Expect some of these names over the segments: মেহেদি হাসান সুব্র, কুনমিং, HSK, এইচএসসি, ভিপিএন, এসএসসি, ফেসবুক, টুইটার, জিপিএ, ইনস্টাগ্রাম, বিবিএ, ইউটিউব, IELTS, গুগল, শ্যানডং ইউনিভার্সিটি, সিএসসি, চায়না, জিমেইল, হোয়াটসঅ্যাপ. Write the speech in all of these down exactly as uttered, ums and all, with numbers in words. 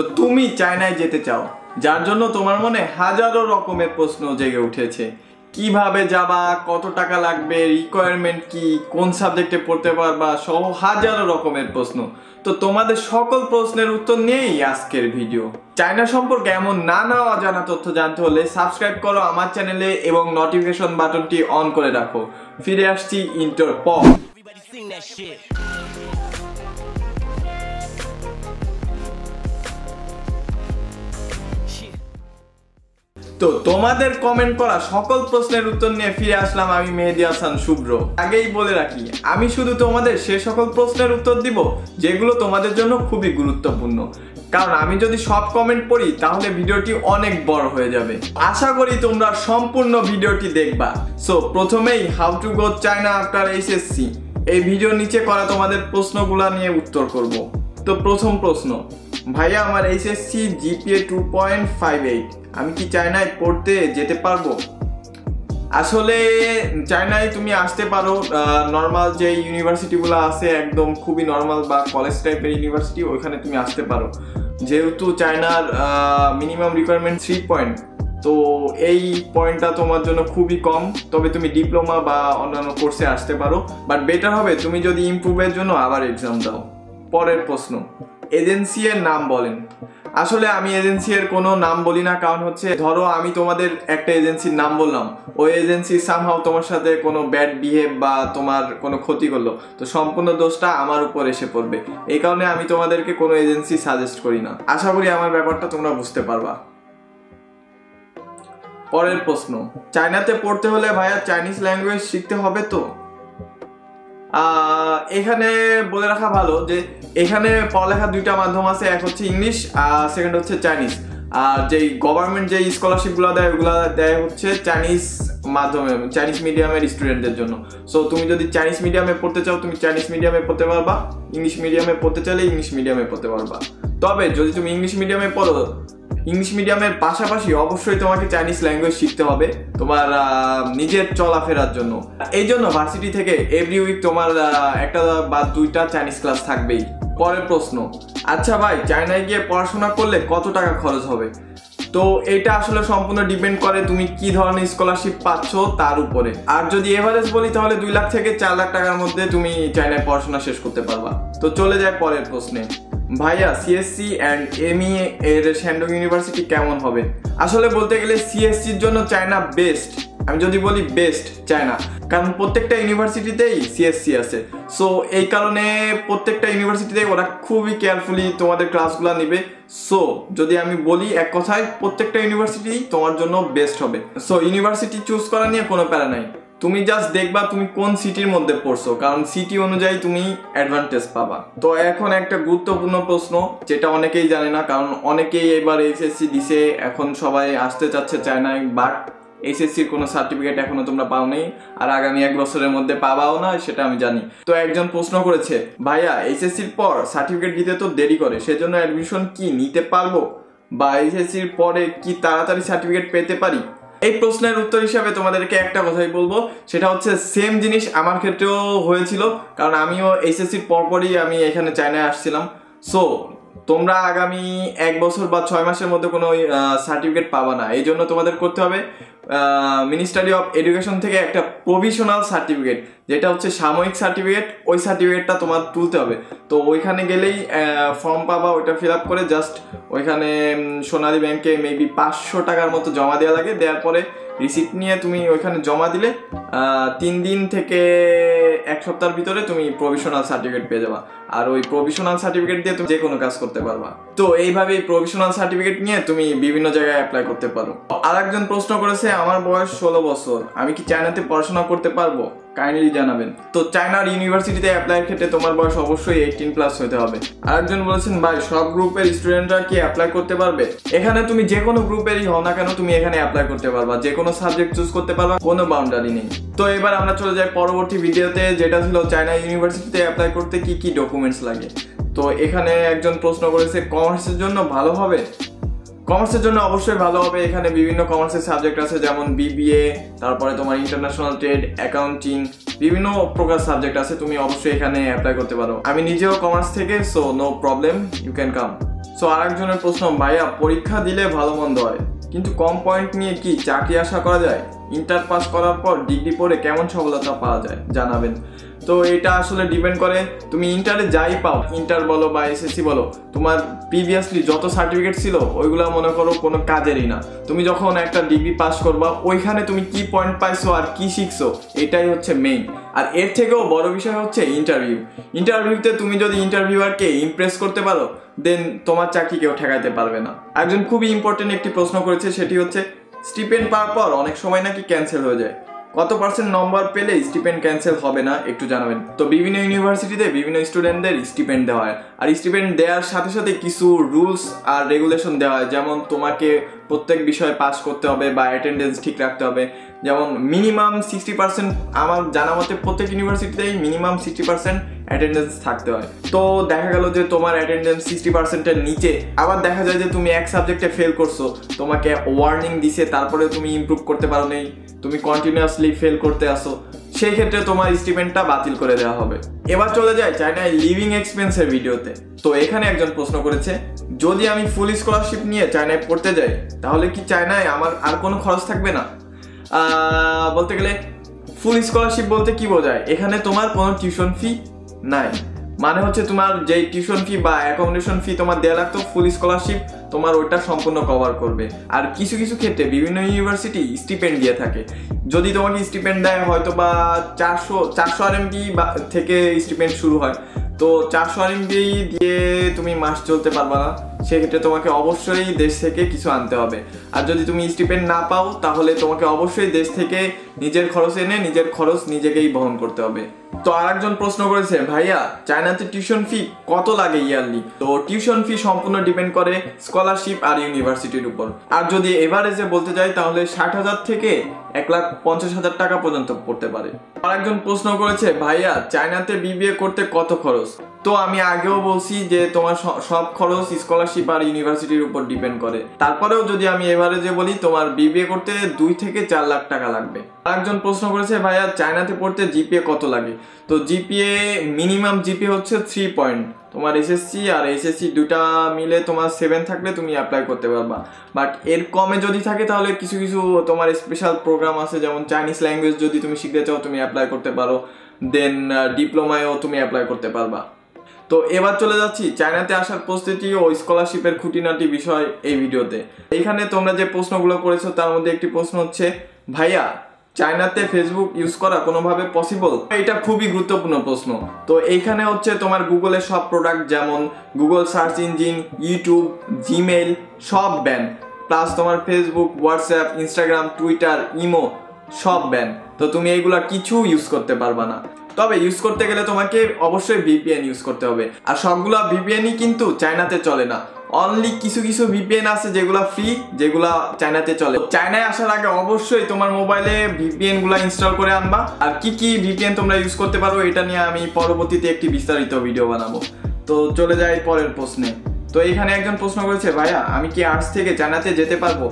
তো তুমি চায়নায় যেতে চাও, যার জন্য তোমার মনে হাজারো রকমের প্রশ্ন জেগে উঠেছে। কিভাবে যাবা, কত টাকা লাগবে, রিকোয়ারমেন্ট কি, কোন সাবজেক্টে পড়তে পারবা, সহ হাজারো রকমের প্রশ্ন। তো তোমাদের সকল প্রশ্নের উত্তর নিয়েই আজকের ভিডিও। চায়না সম্পর্কে এমন নানা অজানা তথ্য জানতে হলে সাবস্ক্রাইব করো আমার চ্যানেলে এবং নোটিফিকেশন বাটনটি অন করে রাখো। ফিরে আসছি ইন্টার পর। তো তোমাদের কমেন্ট করা সকল প্রশ্নের উত্তর নিয়ে ফিরে আসলাম আমি মেহেদি হাসান সুব্র। আগেই বলে রাখি, আমি শুধু তোমাদের সে সকল প্রশ্নের উত্তর দিব যেগুলো তোমাদের জন্য খুবই গুরুত্বপূর্ণ, কারণ আমি যদি সব কমেন্ট পড়ি তাহলে ভিডিওটি অনেক বড় হয়ে যাবে। আশা করি তোমরা সম্পূর্ণ ভিডিওটি দেখবা। সো প্রথমেই how to go চায়না after এইচএসসি, এই ভিডিওর নিচে করা তোমাদের প্রশ্নগুলো নিয়ে উত্তর করব। তো প্রথম প্রশ্ন, ভাইয়া আমার এইচএসসি জিপিএ two point five eight, আমি কি চায়নায় পড়তে যেতে পারবো? আসলে চায়নায় তুমি আসতে পারো, নর্মাল যে ইউনিভার্সিটিগুলো আছে একদম খুবই নর্মাল বা কলেজ টাইপের ইউনিভার্সিটি, ওইখানে তুমি আসতে পারো। যেহেতু চায়নার মিনিমাম রিকোয়ারমেন্ট থ্রি পয়েন্ট, তো এই পয়েন্টটা তোমার জন্য খুবই কম। তবে তুমি ডিপ্লোমা বা অন্যান্য কোর্সে আসতে পারো, বাট বেটার হবে তুমি যদি ইমপ্রুভের জন্য আবার এক্সাম দাও। পরের প্রশ্ন, এজেন্সি এর নাম বলেন। আসলে আমি এজেন্সির কোনো নাম বলি না, কারণ হচ্ছে ধরো আমি তোমাদের একটা এজেন্সির নাম বললাম, ওই এজেন্সি সামহাও তোমার সাথে কোনো ব্যাড বিহেভ বা তোমার কোনো ক্ষতি করলো, তো সম্পূর্ণ দোষটা আমার উপর এসে পড়বে। এই কারণে আমি তোমাদেরকে কোনো এজেন্সি সাজেস্ট করি না। আশা করি আমার ব্যাপারটা তোমরা বুঝতে পারবা। পরের প্রশ্ন, চায়নাতে পড়তে হলে ভাইয়া চাইনিজ ল্যাঙ্গুয়েজ শিখতে হবে? তো এখানে বলে রাখা ভালো যে এখানে পড়ালেখা দুইটা মাধ্যম আছে, এক হচ্ছে ইংলিশ আর সেকেন্ড হচ্ছে চাইনিজ। আর যেই গভর্নমেন্ট যে স্কলারশিপগুলো দেয় ওগুলো দেয় হচ্ছে চাইনিজ মাধ্যমে, চাইনিজ মিডিয়ামের স্টুডেন্টদের জন্য। সো তুমি যদি চাইনিজ মিডিয়ামে পড়তে চাও তুমি চাইনিজ মিডিয়ামে পড়তে পারবা, ইংলিশ মিডিয়ামে পড়তে চাইলে ইংলিশ মিডিয়ামে পড়তে পারবা। তবে যদি তুমি ইংলিশ মিডিয়ামে পড়ো, ইংলিশ মিডিয়ামের পাশাপাশি অবশ্যই তোমাকে চাইনিজ ল্যাঙ্গুয়েজ শিখতে হবে তোমার নিজের চলাফেরার জন্য। এই জন্য ভার্সিটি থেকে এভরি উইক তোমার একটা বা দুইটা চাইনিজ ক্লাস থাকবেই। পরের প্রশ্ন, আচ্ছা ভাই চায়নায় গিয়ে পড়াশোনা করলে কত টাকা খরচ হবে? তো এটা আসলে সম্পূর্ণ ডিপেন্ড করে তুমি কি ধরনের স্কলারশিপ পাচ্ছ তার উপরে। আর যদি এভারেজ বলি তাহলে দুই লাখ থেকে চার লাখ টাকার মধ্যে তুমি চায়নায় পড়াশোনা শেষ করতে পারবা। তো চলে যায় পরের প্রশ্নে, ভাইয়া সিএসসি অ্যান্ড এমইএ এর শ্যানডং ইউনিভার্সিটি কেমন হবে? আসলে বলতে গেলে সিএসসির জন্য চায়না বেস্ট, আমি যদি বলি বেস্ট চায়না, কারণ প্রত্যেকটা ইউনিভার্সিটিতেই সিএসসি আছে। সো এই কারণে প্রত্যেকটা ইউনিভার্সিটিতে ওরা খুবই কেয়ারফুলি তোমাদের ক্লাসগুলো নেবে। সো যদি আমি বলি এক কথায় প্রত্যেকটা ইউনিভার্সিটি তোমার জন্য বেস্ট হবে। সো ইউনিভার্সিটি চুজ করা নিয়ে কোনো প্যারা নাই, তুমি জাস্ট দেখবা তুমি কোন সিটির মধ্যে পড়ছো, কারণ সিটি অনুযায়ী তুমি অ্যাডভান্টেজ পাবা। তো এখন একটা গুরুত্বপূর্ণ প্রশ্ন যেটা অনেকেই জানে না, কারণ অনেকেই এবার এইচএসসি দিছে, এখন সবাই আসতে চাচ্ছে চায়নায়, বাট এইচএসসির কোনো সার্টিফিকেট এখনো তোমরা পাও নাই, আর আগামী এক বছরের মধ্যে পাবাও না, সেটা আমি জানি। তো একজন প্রশ্ন করেছে, ভাইয়া এইচএসসির পর সার্টিফিকেট দিতে তো দেরি করে, সেজন্য অ্যাডমিশন কি নিতে পারবো বা এইচএসসির পরে কি তাড়াতাড়ি সার্টিফিকেট পেতে পারি? এই প্রশ্নের উত্তর হিসাবে তোমাদেরকে একটা কথাই বলবো, সেটা হচ্ছে সেম জিনিস আমার ক্ষেত্রেও হয়েছিল, কারণ আমিও এইচএসসির পরপরই আমি এখানে চায়নায় আসছিলাম। সো তোমরা আগামী এক বছর বা ছয় মাসের মধ্যে কোনো সার্টিফিকেট পাবা না, এই জন্য তোমাদের করতে হবে মিনিস্ট্রি অফ এডুকেশন থেকে একটা প্রভিশনাল সার্টিফিকেট, যেটা হচ্ছে সাময়িক সার্টিফিকেট, ওই সার্টিফিকেটটা তোমার তুলতে হবে। তো ওইখানে গেলেই ফর্ম পাবা, ওইটা ফিল আপ করে জাস্ট ওইখানে সোনালী ব্যাংকে মেবি পাঁচশো টাকার মতো জমা দেওয়া লাগে, দেওয়ার পরে রিসিপ্ট নিয়ে তুমি ওইখানে জমা দিলে তিন দিন থেকে এক সপ্তাহের ভিতরে তুমি প্রভিশনাল সার্টিফিকেট পেয়ে যাবা, আর ওই প্রভিশনাল সার্টিফিকেট দিয়ে তুমি যে কোনো কাজ করতে পারবা। তো এইভাবে প্রভিশনাল সার্টিফিকেট নিয়ে তুমি বিভিন্ন জায়গায় অ্যাপ্লাই করতে পারো। আর একজন প্রশ্ন করেছে, আমার বয়স ষোলো বছর, আমি কি চায়নাতে পড়াশোনা করতে পারবো? কাইন্ডলি জানাবেন। তো চায়নার ইউনিভার্সিটিতে অ্যাপ্লাইয়ের ক্ষেত্রে তোমার বয়স অবশ্যই এইটিন প্লাস হতে হবে। আরেকজন বলেছেন, ভাই সব গ্রুপের স্টুডেন্টরা কি অ্যাপ্লাই করতে পারবে? এখানে তুমি যে কোনো গ্রুপেরই হও না কেন তুমি এখানে অ্যাপ্লাই করতে পারবা, যে কোনো সাবজেক্ট চুজ করতে পারবা, কোনো বাউন্ডারি নেই। তো এবার আমরা চলে যাই পরবর্তী ভিডিওতে, যেটা ছিল চায়না ইউনিভার্সিটিতে অ্যাপ্লাই করতে কি কি ডকুমেন্টস লাগে। তো এখানে একজন প্রশ্ন করেছে, কমার্সের জন্য ভালো হবে? কমার্সের জন্য অবশ্যই ভালো হবে, এখানে বিভিন্ন কমার্সের সাবজেক্ট আছে, যেমন বিবিএ, তারপরে তোমার ইন্টারন্যাশনাল ট্রেড, অ্যাকাউন্টিং, বিভিন্ন প্রকার সাবজেক্ট আছে, তুমি অবশ্যই এখানে অ্যাপ্লাই করতে পারো। আমি নিজেও কমার্স থেকে, so no problem, you can come. So আরেকজনের প্রশ্ন, ভাইয়া পরীক্ষা দিলে ভালো মন্দ হয়, কিন্তু কম পয়েন্ট নিয়ে কি চাকরি আশা করা যায়? ইন্টার পাস করার পর ডিগ্রি পড়ে কেমন সফলতা পাওয়া যায় জানাবেন। তো এটা আসলে ডিপেন্ড করে তুমি ইন্টারে যাই পাও, ইন্টার বলো বা এসএসসি বলো, তোমার প্রিভিয়াসলি যত সার্টিফিকেট ছিল ওইগুলো মনে করো কোনো কাজেরই না। তুমি যখন একটা ডিগ্রি পাস করবা, ওইখানে তুমি কি পয়েন্ট পাইছো আর কি শিখছো, এটাই হচ্ছে মেইন। আর এর থেকেও বড় বিষয় হচ্ছে ইন্টারভিউ। ইন্টারভিউতে তুমি যদি ইন্টারভিউয়ারকে ইমপ্রেস করতে পারো, দেন তোমার চাকরি কেউ ঠেকাইতে পারবে না। একজন খুবই ইম্পর্টেন্ট একটি প্রশ্ন করেছে, সেটি হচ্ছে স্টিপেন্ড পাওয়ার পর অনেক সময় নাকি ক্যান্সেল হয়ে যায়, কত পার্সেন্ট নম্বর পেলে স্টিপেন্ড ক্যান্সেল হবে না, একটু জানাবেন। তো বিভিন্ন ইউনিভার্সিটিতে বিভিন্ন স্টুডেন্টদের স্টিপেন্ড দেওয়া হয়, আর স্টিপেন্ড দেওয়ার সাথে সাথে কিছু রুলস আর রেগুলেশন দেওয়া হয়, যেমন তোমাকে প্রত্যেক বিষয়ে পাস করতে হবে বা অ্যাটেন্ডেন্স ঠিক রাখতে হবে। যেমন মিনিমাম সিক্সটি পার্সেন্ট, আমার জানা মতে প্রত্যেক ইউনিভার্সিটিতেই মিনিমাম সিক্সটি পার্সেন্ট অ্যাটেন্ডেন্স থাকতে হয়। তো দেখা গেল যে তোমার অ্যাটেন্ডেন্স সিক্সটি পার্সেন্টের নিচে, আবার দেখা যায় যে তুমি এক সাবজেক্টে ফেল করছো, তোমাকে ওয়ার্নিং দিছে, তারপরে তুমি ইমপ্রুভ করতে পারো নাই, তুমি কন্টিনিউয়াসলি ফেল করতে আসো, সেই ক্ষেত্রে তোমার স্টিপেন্ডটা বাতিল করে দেওয়া হবে। এবার চলে যায় চায়নায় লিভিং এক্সপেন্সের ভিডিওতে। তো এখানে একজন প্রশ্ন করেছে, যদি আমি ফুল স্কলারশিপ নিয়ে চায়নায় পড়তে যাই, তাহলে কি চায়নায় আমার আর কোনো খরচ থাকবে না? বলতে গেলে ফুল স্কলারশিপ বলতে কি বোঝায়, এখানে তোমার কোনো টিউশন ফি নাই। মানে হচ্ছে তোমার যে টিউশন ফি বা অ্যাকোমোডেশন ফি তোমার দেওয়া লাগতো, ফুল স্কলারশিপ তোমার ওইটা সম্পূর্ণ কভার করবে। আর কিছু কিছু ক্ষেত্রে বিভিন্ন ইউনিভার্সিটি স্টিপেন্ড দিয়ে থাকে, যদি তোমাকে স্টিপেন্ড দেয় হয়তো বা চারশো চারশো আর এমবি থেকে স্টিপেন্ড শুরু হয়, তো চারশো আর এমবি দিয়ে তুমি মাস চলতে পারবে না, সেক্ষেত্রে তোমাকে অবশ্যই দেশ থেকে কিছু আনতে হবে। আর যদি তুমি স্টিপেন্ড না পাও, তাহলে তোমাকে অবশ্যই দেশ থেকে নিজের খরচ এনে নিজের খরচ নিজেকেই বহন করতে হবে। তো আরেকজন প্রশ্ন করেছে, ভাইয়া চায়নাতে টিউশন ফি কত লাগে ইয়ারলি? তো টিউশন ফি সম্পূর্ণ ডিপেন্ড করে স্কলারশিপ আর ইউনিভার্সিটির উপর। আর যদি এভারেজে বলতে যাই, তাহলে ষাট হাজার থেকে এক লাখ পঞ্চাশ হাজার টাকা পর্যন্ত পড়তে পারে। আরেকজন প্রশ্ন করেছে, ভাইয়া চায়নাতে বিবিএ করতে কত খরচ? তো আমি আগেও বলছি যে তোমার সব খরচ স্কলারশিপ আর ইউনিভার্সিটির উপর ডিপেন্ড করে। তারপরেও যদি আমি এভারেজে বলি, তোমার বিবিএ করতে দুই থেকে চার লাখ টাকা লাগবে। আরেকজন প্রশ্ন করেছে, ভাইয়া চায়নাতে পড়তে জিপিএ কত লাগে? তো জিপিএ মিনিমাম জিপিএ হচ্ছে থ্রি পয়েন্ট, তোমার এসএসসি আর এইচএসসি দুটা মিলে তোমার সেভেন থাকলে তুমি অ্যাপ্লাই করতে পারবা। বাট এর কমে যদি থাকে, তাহলে কিছু কিছু তোমার স্পেশাল প্রোগ্রাম আছে, যেমন চাইনিজ ল্যাঙ্গুয়েজ যদি তুমি শিখতে চাও তুমি অ্যাপ্লাই করতে পারো, দেন ডিপ্লোমায়ও তুমি অ্যাপ্লাই করতে পারবা। তো এবার চলে যাচ্ছি চায়নাতে আসার প্রস্তুতি ও স্কলারশিপের খুঁটিনাটি বিষয় এই ভিডিওতে। এখানে তোমরা যে প্রশ্নগুলো করেছো, তার মধ্যে একটি প্রশ্ন হচ্ছে, ভাইয়া চায়নাতে ফেসবুক ইউজ করা কোনোভাবে পসিবল? এটা খুবই গুরুত্বপূর্ণ প্রশ্ন। তো এইখানে হচ্ছে তোমার গুগলের সব প্রোডাক্ট, যেমন গুগল search engine, ইউটিউব, জিমেইল সব ব্যান, প্লাস তোমার ফেসবুক, হোয়াটসঅ্যাপ, ইনস্টাগ্রাম, টুইটার, imo সব ব্যান। তো তুমি এইগুলা কিছু ইউজ করতে পারবা না। তবে ইউজ করতে গেলে তোমাকে অবশ্যই ভিপিএন ইউজ করতে হবে। আর সবগুলা ভিপিএনই কিন্তু চায়নাতে চলে না, অনলি কিছু কিছু ভিপিএন আছে যেগুলো ফ্রি, যেগুলো চায়নাতে চলে। চায়নায় আসার আগে অবশ্যই তোমার মোবাইলে ভিপিএন গুলা ইনস্টল করে আনবা। আর কি কি ভিপিএন তোমরা ইউজ করতে পারো, এটা নিয়ে আমি পরবর্তীতে একটি বিস্তারিত ভিডিও বানাবো। তো চলে যাই পরের প্রশ্নে। তো এখানে একজন প্রশ্ন করেছে, ভাইয়া আমি কি আর্টস থেকে চায়নাতে যেতে পারবো,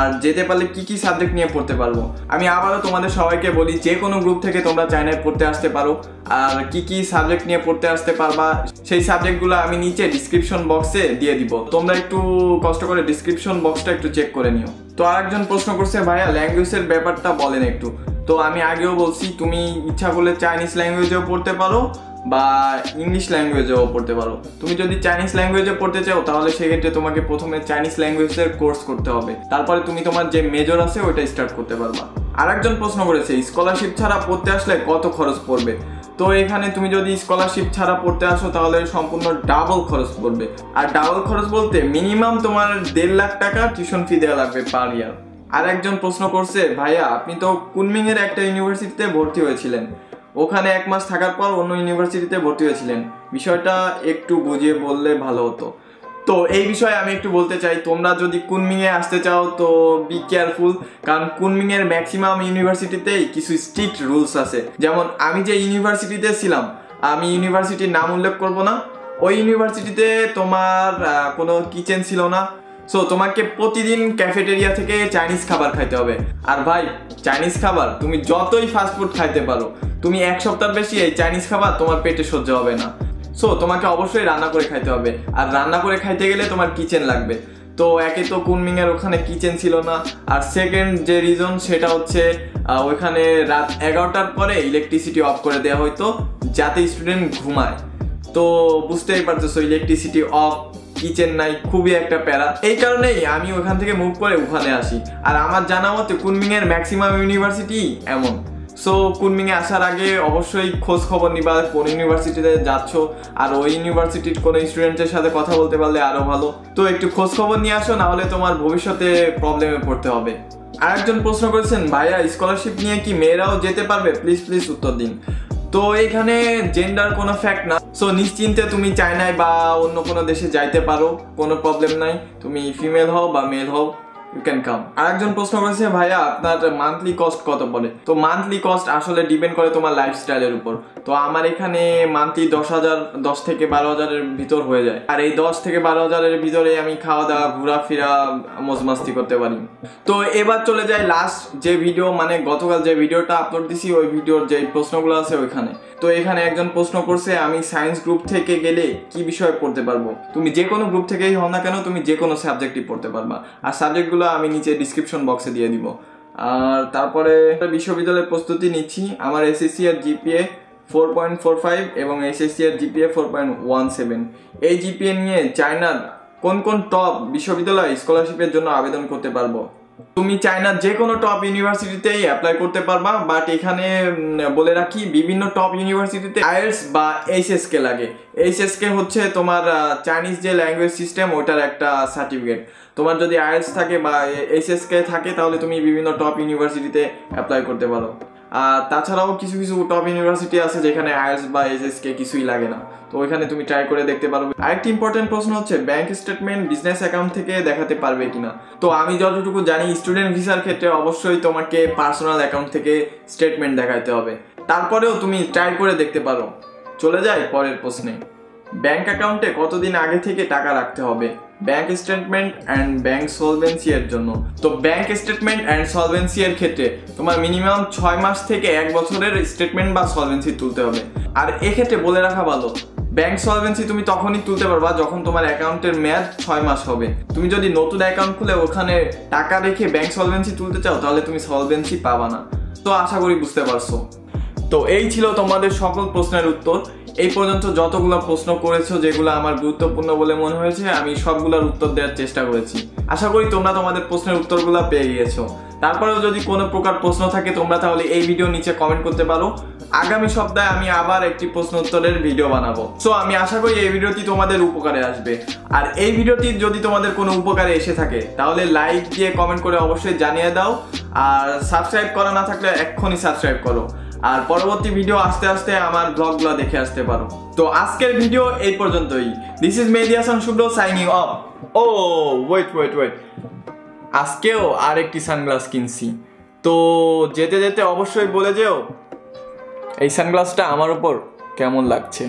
আর যেতে পারলে কি কি সাবজেক্ট নিয়ে পড়তে পারবো? আমি আবারও তোমাদের সবাইকে বলি, যে কোনো গ্রুপ থেকে তোমরা চায়নায় পড়তে আসতে পারো। আর কি কি সাবজেক্ট নিয়ে পড়তে আসতে পারবা, সেই সাবজেক্টগুলো আমি নিচে ডিসক্রিপশন বক্সে দিয়ে দিব, তোমরা একটু কষ্ট করে ডিসক্রিপশন বক্সটা একটু চেক করে নিও। তো আরেকজন প্রশ্ন করছে, ভাইয়া ল্যাঙ্গুয়েজের ব্যাপারটা বলেন একটু। তো আমি আগেও বলছি, তুমি ইচ্ছা করলে চাইনিজ ল্যাঙ্গুয়েজেও পড়তে পারো বা ইংলিশ ল্যাঙ্গুয়েজেও পড়তে পারো। তুমি যদি চাইনিজ ল্যাঙ্গুয়েজে পড়তে চাও, তাহলে সেক্ষেত্রে তোমাকে প্রথমে চাইনিজ ল্যাঙ্গুয়েজের কোর্স করতে হবে, তারপরে তুমি তোমার যে মেজর আছে ওইটা স্টার্ট করতে পারবা। আরেকজন প্রশ্ন করেছে, স্কলারশিপ ছাড়া পড়তে আসলে কত খরচ পড়বে? তো এখানে তুমি যদি স্কলারশিপ ছাড়া পড়তে আসো, তাহলে সম্পূর্ণ ডাবল খরচ পড়বে। আর ডাবল খরচ বলতে মিনিমাম তোমার দেড় লাখ টাকা টিউশন ফি দেওয়া লাগবে পার ইয়ার। আর একজন প্রশ্ন করছে, ভাইয়া আপনি তো কুনমিংয়ের একটা ইউনিভার্সিটিতে ভর্তি হয়েছিলেন, ওখানে এক মাস থাকার পর অন্য ইউনিভার্সিটিতে ভর্তি হয়েছিলেন, বিষয়টা একটু বুঝিয়ে বললে ভালো হতো। তো এই বিষয়ে আমি একটু বলতে চাই, তোমরা যদি কুনমিংয়ে আসতে চাও তো বি কেয়ারফুল, কারণ কুনমিংয়ের ম্যাক্সিমাম ইউনিভার্সিটিতেই কিছু স্ট্রিক্ট রুলস আছে। যেমন আমি যে ইউনিভার্সিটিতে ছিলাম, আমি ইউনিভার্সিটির নাম উল্লেখ করব না, ওই ইউনিভার্সিটিতে তোমার কোনো কিচেন ছিল না, সো তোমাকে প্রতিদিন ক্যাফেটেরিয়া থেকে চাইনিজ খাবার খাইতে হবে। আর ভাই চাইনিজ খাবার তুমি যতই ফাস্টফুড খাইতে পারো, তুমি এক সপ্তাহ বেশি এই চাইনিজ খাবার তোমার পেটে সহ্য হবে না। সো তোমাকে অবশ্যই রান্না করে খাইতে হবে, আর রান্না করে খাইতে গেলে তোমার কিচেন লাগবে। তো একে তো কুনমিংয়ের ওখানে কিচেন ছিল না, আর সেকেন্ড যে রিজন সেটা হচ্ছে ওইখানে রাত এগারোটার পরে ইলেকট্রিসিটি অফ করে দেওয়া হইতো যাতে স্টুডেন্ট ঘুমায়। তো বুঝতেই পারতেছো ইলেকট্রিসিটি অফ, কিচেন নাই, খুবই একটা প্যারা। এই কারণেই আমি ওখান থেকে মুভ করে ওখানে আসি। আর আমার জানা মতে কুনমিংয়ের ম্যাক্সিমাম ইউনিভার্সিটি এমন। সো কুনমিংয়ে আসার আগে অবশ্যই খোঁজ খবর নিবা কোন ইউনিভার্সিটিতে যাচ্ছ, আর ওই ইউনিভার্সিটির কোনো স্টুডেন্টের সাথে কথা বলতে পারলে আরও ভালো। তো একটু খোঁজ খবর নিয়ে আসো, নাহলে তোমার ভবিষ্যতে প্রবলেমে পড়তে হবে। আরেকজন প্রশ্ন করেছেন, ভাইয়া স্কলারশিপ নিয়ে কি মেয়েরাও যেতে পারবে? প্লিজ প্লিজ উত্তর দিন। তো এখানে জেন্ডার কোনো ফ্যাক্ট না। সো নিশ্চিন্তে তুমি চায়নায় বা অন্য কোনো দেশে যাইতে পারো, কোনো প্রবলেম নাই। তুমি ফিমেল হও বা মেল হও, ইউ ক্যান কাম। আরেকজন প্রশ্ন করেছে, ভাইয়া আপনার মান্থলি কস্ট কত পড়ে? তো মান্থলি কস্ট আসলে ডিপেন্ড করে তোমার লাইফস্টাইলের উপর। তো আমার এখানে মান্থলি দশ হাজার দশ থেকে বারো হাজারের ভিতর হয়ে যায়। আর এই দশ থেকে বারো হাজারের ভিতরে আমি খাওয়া দাওয়া ঘোরাফেরা মজমাস্তি করতে পারি। তো এবার চলে যাই লাস্ট যে ভিডিও, মানে গতকাল যে ভিডিওটা আপলোড দিছি ওই ভিডিওর যে প্রশ্নগুলো আছে ওইখানে। তো এখানে একজন প্রশ্ন করছে, আমি সায়েন্স গ্রুপ থেকে গেলে কি বিষয় পড়তে পারবো? তুমি যে কোনো গ্রুপ থেকেই হও না কেন তুমি যে কোনো সাবজেক্টই পড়তে পারবা, আর সাবজেক্টগুলো আমি নিচে ডিসক্রিপশন বক্সে দিয়ে দিব। আর তারপরে বিশ্ববিদ্যালয়ের প্রস্তুতি নিচ্ছি। আমার এসএসসি আর জিপিএ four point four five এবং এসএসসি আর জিপিএ four point one seven. এই জিপিএ নিয়ে চায়নার কোন কোন টপ বিশ্ববিদ্যালয় স্কলারশিপের জন্য আবেদন করতে পারবো? তুমি চায়নার যে কোনো টপ ইউনিভার্সিটিতেই অ্যাপ্লাই করতে পারবা, বাট এখানে বলে রাখি বিভিন্ন টপ ইউনিভার্সিটিতে আইএলটিএস বা এইচএসকে লাগে। এইচএসকে হচ্ছে তোমার চাইনিজ যে ল্যাঙ্গুয়েজ সিস্টেম ওটার একটা সার্টিফিকেট। তোমার যদি আইএলটিএস থাকে বা এইচএসকে থাকে তাহলে তুমি বিভিন্ন টপ ইউনিভার্সিটিতে অ্যাপ্লাই করতে পারো। আর তাছাড়াও কিছু কিছু টপ ইউনিভার্সিটি আছে যেখানে আইএলটিএস বা এইচএসকে কিছুই লাগে না, তো ওইখানে তুমি ট্রাই করে দেখতে পারবে। আরেকটি ইম্পর্টেন্ট প্রশ্ন হচ্ছে, ব্যাংক স্টেটমেন্ট বিজনেস অ্যাকাউন্ট থেকে দেখাতে পারবে কিনা? তো আমি যতটুকু জানি স্টুডেন্ট ভিসার ক্ষেত্রে অবশ্যই তোমাকে পার্সোনাল অ্যাকাউন্ট থেকে স্টেটমেন্ট দেখাতে হবে, তারপরেও তুমি ট্রাই করে দেখতে পারো। চলে যাই পরের প্রশ্নে, ব্যাংক অ্যাকাউন্টে কতদিন আগে থেকে টাকা রাখতে হবে bank statement and bank solvency এর জন্য? তো ব্যাংক স্টেটমেন্ট অ্যান্ড সলভেন্সি এর ক্ষেত্রে তোমার মিনিমাম ছয় মাস থেকে এক বছরের স্টেটমেন্ট বা সলভেন্সি তুলতে হবে। আর এক্ষেত্রে বলে রাখা ভালো, ব্যাংক সলভেন্সি তুমি তখনই তুলতে পারবা যখন তোমার অ্যাকাউন্টের মেয়াদ ছয় মাস হবে। তুমি যদি নতুন অ্যাকাউন্ট খুলে ওখানে টাকা রেখে ব্যাংক সলভেন্সি তুলতে চাও তাহলে তুমি সলভেন্সি পাবা না। তো আশা করি বুঝতে পারছো। তো এই ছিল তোমাদের সকল প্রশ্নের উত্তর। এই পর্যন্ত যতগুলো প্রশ্ন করেছো যেগুলো আমার গুরুত্বপূর্ণ বলে মনে হয়েছে আমি সবগুলোর উত্তর দেওয়ার চেষ্টা করেছি। আশা করি তোমরা তোমাদের প্রশ্নের উত্তরগুলো পেয়ে গিয়েছো। তারপরেও যদি কোনো প্রকার প্রশ্ন থাকে তোমরা তাহলে এই ভিডিও নিচে কমেন্ট করতে পারো। আগামী সপ্তাহে আমি আবার একটি প্রশ্ন উত্তরের ভিডিও বানাবো। সো আমি আশা করি এই ভিডিওটি তোমাদের উপকারে আসবে। আর এই ভিডিওটি যদি তোমাদের কোনো উপকারে এসে থাকে তাহলে লাইক দিয়ে কমেন্ট করে অবশ্যই জানিয়ে দাও। আর সাবস্ক্রাইব করা না থাকলে এক্ষুনি সাবস্ক্রাইব করো, আর পরবর্তী ভিডিও আসতে আসতে আমার ব্লগগুলো দেখে আসতে পারো। তো আজকের ভিডিও এই পর্যন্তই। This is Mehedi Hasan Subro signing off. Oh wait wait wait, আজকেও আর একটি সানগ্লাস কিনছি। তো যেতে যেতে অবশ্যই বলে যেও এই সানগ্লাসটা আমার উপর কেমন লাগছে।